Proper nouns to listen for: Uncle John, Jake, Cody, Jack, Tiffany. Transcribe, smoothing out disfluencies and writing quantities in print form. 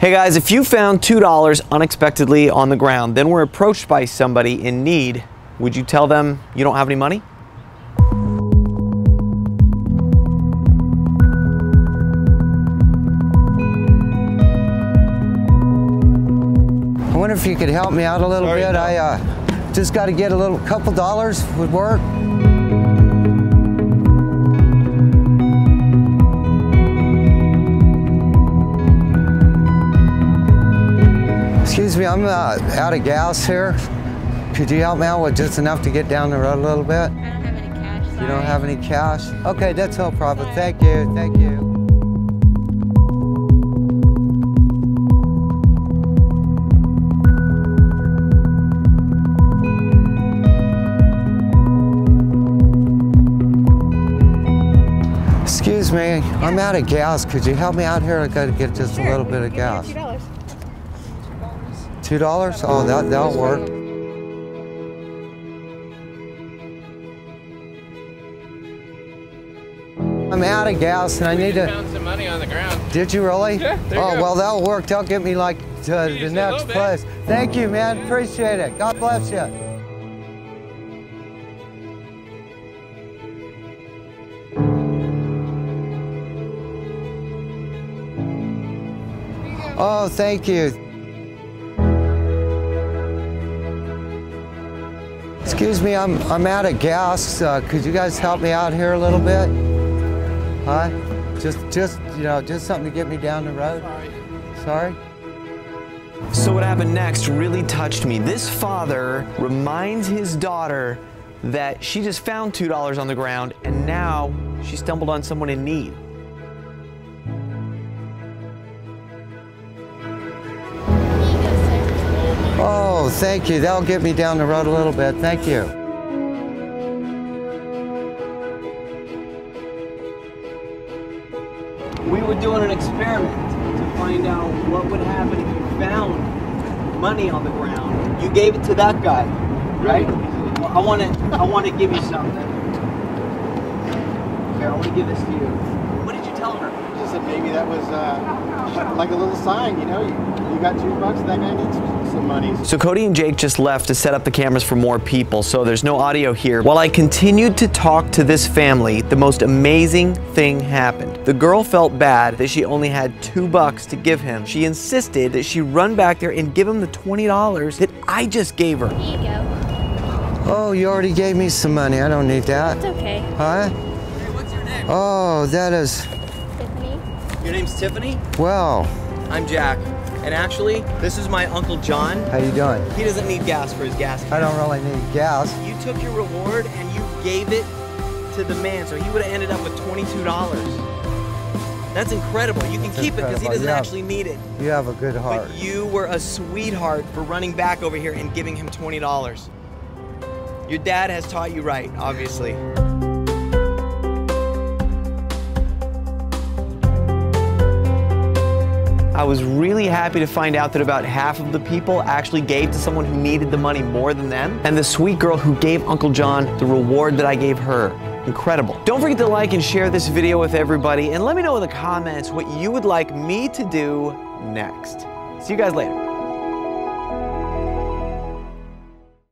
Hey guys, if you found $2 unexpectedly on the ground, then were approached by somebody in need, would you tell them you don't have any money? I wonder if you could help me out a little bit. No. I just got to get a couple dollars would work. Excuse me, I'm out of gas here. Could you help me out with just enough to get down the road a little bit? I don't have any cash. Sorry. You don't have any cash? Okay, that's no problem. Sorry. Thank you, thank you. Excuse me, yeah. I'm out of gas. Could you help me out here? I gotta get just a little bit of gas. $2. $2? Oh, that'll work. I'm out of gas and I need to. Found some money on the ground. Did you really? Yeah. There you go. Well, that'll work. That'll get me like to the next place. Thank you, man. Appreciate it. God bless you. Oh, thank you. Excuse me, I'm out of gas. Could you guys help me out here a little bit? Huh? Just something to get me down the road. Sorry. So what happened next really touched me. This father reminds his daughter that she just found $2 on the ground and now she stumbled on someone in need. Oh, thank you. That'll get me down the road a little bit. Thank you. We were doing an experiment to find out what would happen if you found money on the ground. You gave it to that guy, right? Well, I want to give you something. Here, I want to give this to you. What did you tell her? She said, "Baby, that was like a little sign, you know. You got $2. That guy needs some money." So Cody and Jake just left to set up the cameras for more people, so there's no audio here. While I continued to talk to this family, the most amazing thing happened. The girl felt bad that she only had $2 to give him. She insisted that she run back there and give him the $20 that I just gave her. Here you go. Oh, you already gave me some money. I don't need that. It's okay. Huh? Hey, what's your name? Oh, that is... Tiffany. Your name's Tiffany? Wow. I'm Jack. And actually, this is my Uncle John. How you doing? He doesn't need gas for his gas tank. I don't really need gas. You took your reward and you gave it to the man, so he would have ended up with $22. That's incredible. You can keep it because he doesn't actually need it. You have a good heart. But you were a sweetheart for running back over here and giving him $20. Your dad has taught you right, obviously. I was really happy to find out that about half of the people actually gave to someone who needed the money more than them. And the sweet girl who gave Uncle John the reward that I gave her. Incredible. Don't forget to like and share this video with everybody. And let me know in the comments what you would like me to do next. See you guys later.